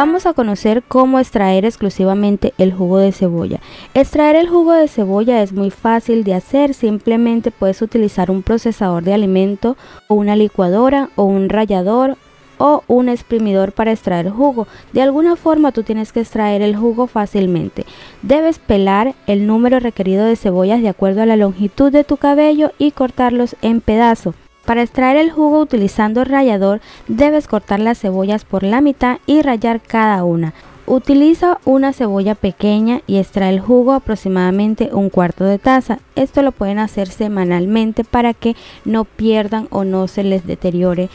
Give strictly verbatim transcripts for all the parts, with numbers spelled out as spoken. Vamos a conocer cómo extraer exclusivamente el jugo de cebolla. Extraer el jugo de cebolla es muy fácil de hacer, simplemente puedes utilizar un procesador de alimento o una licuadora o un rallador o un exprimidor para extraer jugo. De alguna forma tú tienes que extraer el jugo fácilmente. Debes pelar el número requerido de cebollas de acuerdo a la longitud de tu cabello y cortarlos en pedazos. Para extraer el jugo utilizando rallador, debes cortar las cebollas por la mitad y rallar cada una. Utiliza una cebolla pequeña y extrae el jugo, aproximadamente un cuarto de taza. Esto lo pueden hacer semanalmente para que no pierdan o no se les deteriore.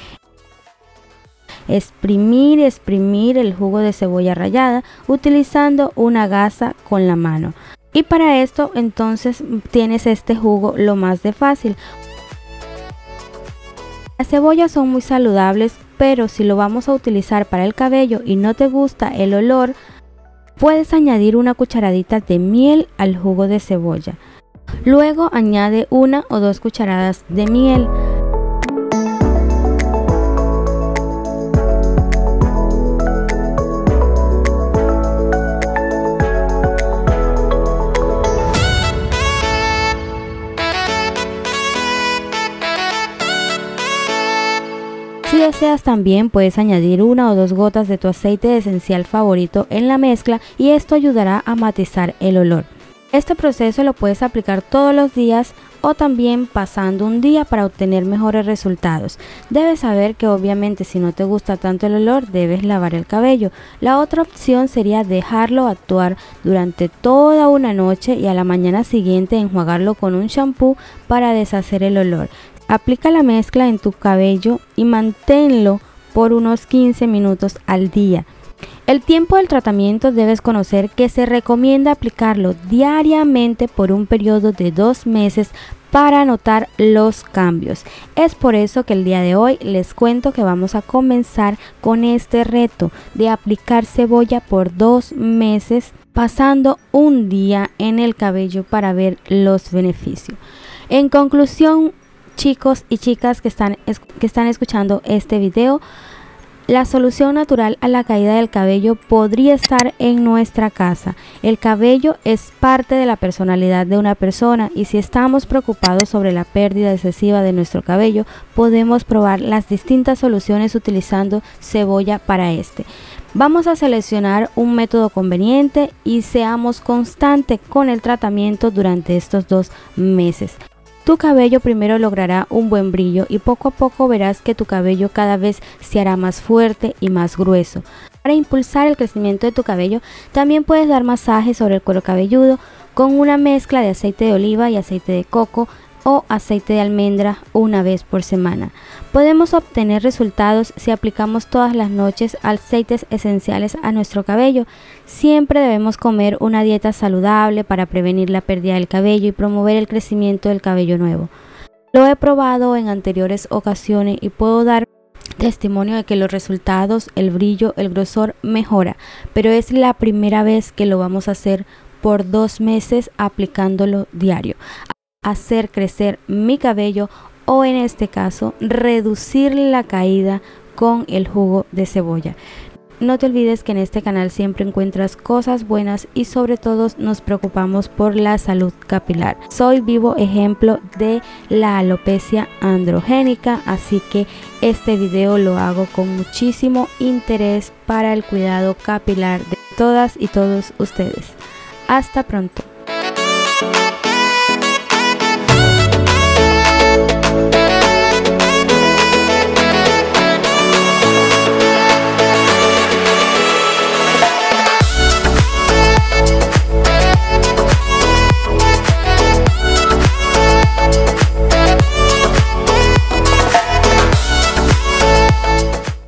Exprimir, exprimir el jugo de cebolla rallada utilizando una gasa con la mano. Y para esto entonces tienes este jugo lo más de fácil. Las cebollas son muy saludables, pero si lo vamos a utilizar para el cabello y no te gusta el olor, puedes añadir una cucharadita de miel al jugo de cebolla. Luego añade una o dos cucharadas de miel. Si deseas también puedes añadir una o dos gotas de tu aceite esencial favorito en la mezcla y esto ayudará a matizar el olor. Este proceso lo puedes aplicar todos los días o también pasando un día para obtener mejores resultados. Debes saber que obviamente si no te gusta tanto el olor debes lavar el cabello. La otra opción sería dejarlo actuar durante toda una noche y a la mañana siguiente enjuagarlo con un shampoo para deshacer el olor. Aplica la mezcla en tu cabello y manténlo por unos quince minutos al día. El tiempo del tratamiento debes conocer que se recomienda aplicarlo diariamente por un periodo de dos meses para notar los cambios. Es por eso que el día de hoy les cuento que vamos a comenzar con este reto de aplicar cebolla por dos meses pasando un día en el cabello para ver los beneficios. En conclusión, chicos y chicas que están, que están escuchando este video, la solución natural a la caída del cabello podría estar en nuestra casa. El cabello es parte de la personalidad de una persona y si estamos preocupados sobre la pérdida excesiva de nuestro cabello, podemos probar las distintas soluciones utilizando cebolla para este. Vamos a seleccionar un método conveniente y seamos constantes con el tratamiento durante estos dos meses. Tu cabello primero logrará un buen brillo y poco a poco verás que tu cabello cada vez se hará más fuerte y más grueso. Para impulsar el crecimiento de tu cabello, también puedes dar masajes sobre el cuero cabelludo con una mezcla de aceite de oliva y aceite de coco o aceite de almendra una vez por semana. Podemos obtener resultados si aplicamos todas las noches aceites esenciales a nuestro cabello. Siempre debemos comer una dieta saludable para prevenir la pérdida del cabello y promover el crecimiento del cabello nuevo. Lo he probado en anteriores ocasiones y puedo dar testimonio de que los resultados, el brillo, el grosor mejora, pero es la primera vez que lo vamos a hacer por dos meses aplicándolo diario. Hacer crecer mi cabello o en este caso reducir la caída con el jugo de cebolla. No te olvides que en este canal siempre encuentras cosas buenas y sobre todo nos preocupamos por la salud capilar. Soy vivo ejemplo de la alopecia androgénica, así que este video lo hago con muchísimo interés para el cuidado capilar de todas y todos ustedes. Hasta pronto.